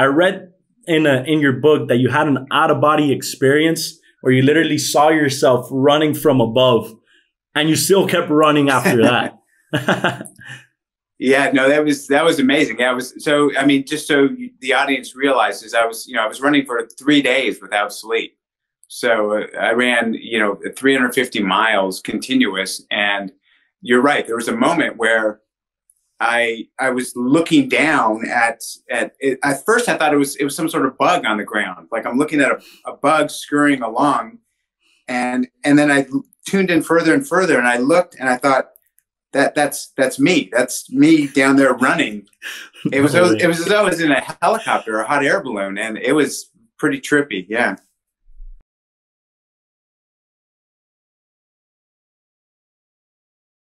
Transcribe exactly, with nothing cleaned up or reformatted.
I read in a, in your book that you had an out-of-body experience where you literally saw yourself running from above and you still kept running after that. Yeah, no, that was, that was amazing. That was, so, I mean, just so you, the audience realizes, I was, you know, I was running for three days without sleep. So uh, I ran, you know, three hundred fifty miles continuous. And you're right. There was a moment where I, I was looking down at, at, it, at first I thought it was, it was some sort of bug on the ground. Like I'm looking at a, a bug scurrying along, and, and then I tuned in further and further, and I looked and I thought that that's, that's me, that's me down there running. It was, it was, it was as though I was in a helicopter or a hot air balloon, and it was pretty trippy. Yeah.